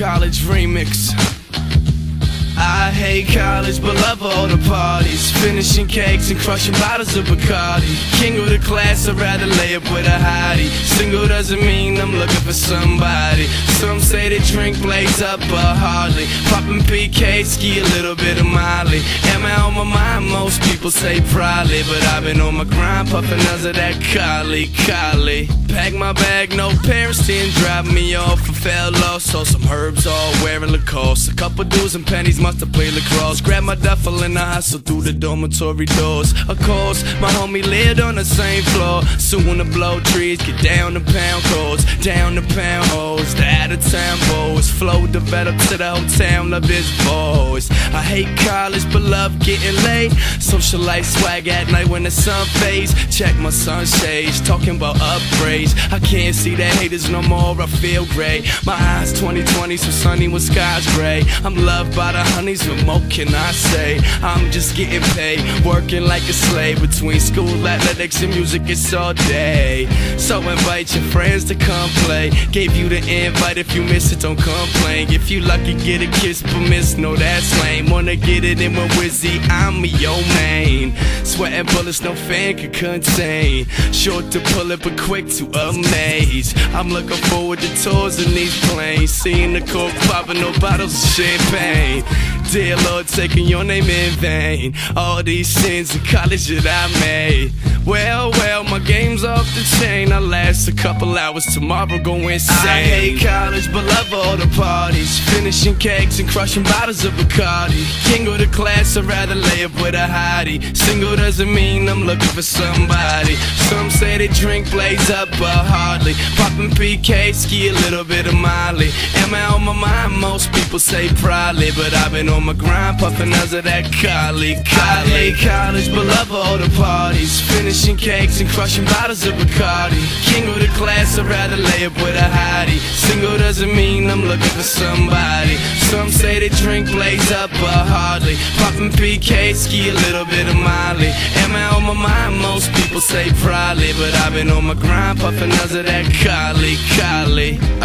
college remix. I hate college but love all the parties, finishing cakes and crushing bottles of Bacardi. King of the class, I'd rather lay up with a hottie. Single doesn't mean I'm looking for somebody. Some say they drink blaze up but hardly. Poppin' PK, ski a little bit of Molly. Am I on my mind? Most people say probably, but I've been on my grind puffin' nose of that collie. Pack my bag, no parents didn't drop me off. I fell off, so some herbs all wearing Lacoste. A couple dudes and pennies must have played lacrosse. Grab my duffel and I hustle through the dormitory doors. Of course, my homie lived on the same floor. Soon to blow trees, get down to pound codes, down to pound hoes, the out of town boys. Flow developed to the whole town of his boys. I hate college but love getting laid. Socialite swag at night when the sun fades. Check my sunshades, talking about upgrades. I can't see the haters no more, I feel great. My eyes 20/20, so sunny when sky's gray. I'm loved by the honeys, what more can I say? I'm just getting paid, working like a slave. Between school, athletics, and music, it's all day. So invite your friends to come play. Gave you the invite, if you miss it, don't complain. If you lucky, get a kiss, but miss, no, that's lame. Wanna get it in with Wizzy, I'm your main. Sweating bullets, no fan can contain. Short to pull it, but quick to amazed. I'm looking forward to tours in these planes, seeing the cork popping, no bottles of champagne. Dear Lord, taking your name in vain. All these sins in college that I made. Well, my game's off the chain. I last a couple hours, tomorrow go insane. I hate college, but love all the parties, finishing cakes and crushing bottles of Bacardi. King of the class, I'd rather lay up with a hottie. Single doesn't mean I'm looking for somebody. Some say they drink blaze up, but hardly. Poppin' PK, ski a little bit of Molly. Am I on my mind? Most people say probably, but I've been on my grind puffin' nose of that collie. I hate college, but love all the parties, finishing cakes and crushing bottles of Bacardi. King of the class, I'd rather lay up with a hottie. Single doesn't mean I'm looking for somebody. Some say they drink blaze up, but hardly. Poppin' PK, ski a little bit of Molly. Am I on my mind? Most people say probably, but I've been on my grind puffin' nose of that collie.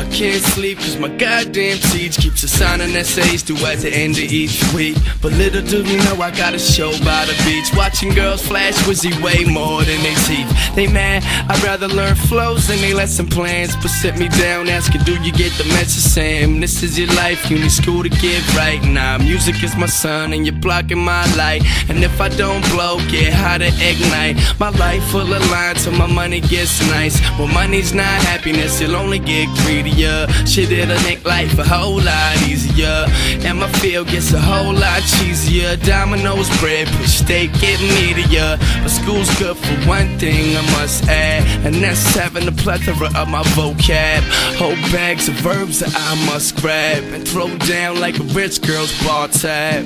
I can't sleep cause my goddamn teach keeps assigning essays due at the end of each week. But little do we know I got a show by the beach, watching girls flash Wizzy way more than they teach. They mad, I'd rather learn flows than they lesson plans. But sit me down asking, do you get the message, Sam? This is your life, you need school to get right. Nah, music is my sun and you're blocking my light. And if I don't blow, get how to ignite. My life full of lines so my money gets nice. Well, money's not happiness, it'll only get greedier. Shit, it'll make life a whole lot easier, and my field gets a whole lot cheesier. Domino's bread, but steak get meatier. But school's good for one thing, I must add, and that's having a plethora of my vocab. Whole bags of verbs that I must grab and throw down like a rich girl's bar tab.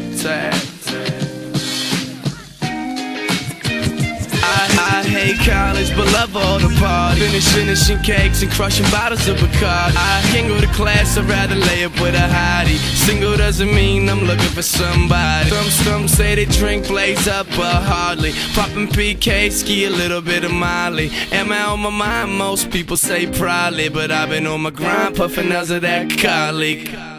I hate college, but love all the parties, finishing cakes and crushing bottles of Bacardi. I king of the class, I'd rather lay up with a hottie. Single doesn't mean I'm looking for somebody. Some say they drink blaze up, but hardly. Poppin' PK, ski a little bit of Molly. Am I on my mind? Most people say probably, but I've been on my grind puffin' nose of that collie.